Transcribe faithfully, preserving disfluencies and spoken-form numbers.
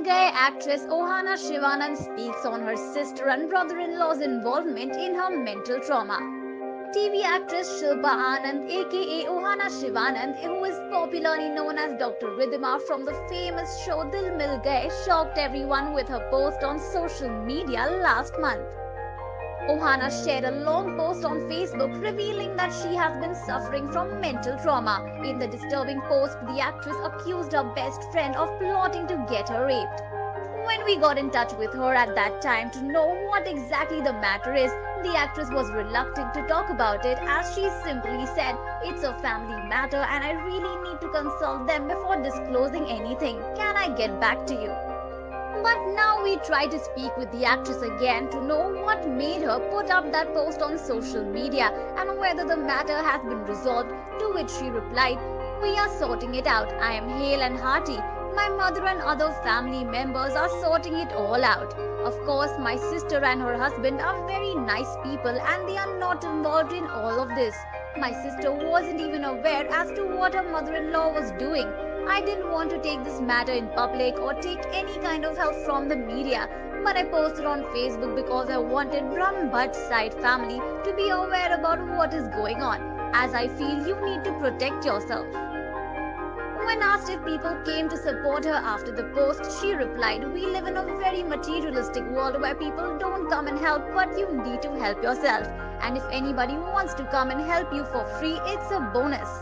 Mill Gayye actress Obanna Shivanand speaks on her sister and brother-in-law's involvement in her mental trauma. T V actress Shilpa Anand aka Obanna Shivanand, who is popularly known as Doctor Ridhima from the famous show Dill Mill Gayye, shocked everyone with her post on social media last month. Obanna shared a long post on Facebook revealing that she has been suffering from mental trauma. In the disturbing post, the actress accused her best friend of plotting to get her raped. When we got in touch with her at that time to know what exactly the matter is, the actress was reluctant to talk about it as she simply said, "It's a family matter and I really need to consult them before disclosing anything. Can I get back to you?" But now we try to speak with the actress again to know what made her put up that post on social media and whether the matter has been resolved, to which she replied, "We are sorting it out. I am hale and hearty. My mother and other family members are sorting it all out. Of course, my sister and her husband are very nice people and they are not involved in all of this. My sister wasn't even aware as to what her mother-in-law was doing. I didn't want to take this matter in public or take any kind of help from the media, but I posted on Facebook because I wanted Ram Butt side family to be aware about what is going on, as I feel you need to protect yourself." When asked if people came to support her after the post, she replied, "We live in a very materialistic world where people don't come and help, but you need to help yourself. And if anybody wants to come and help you for free, it's a bonus."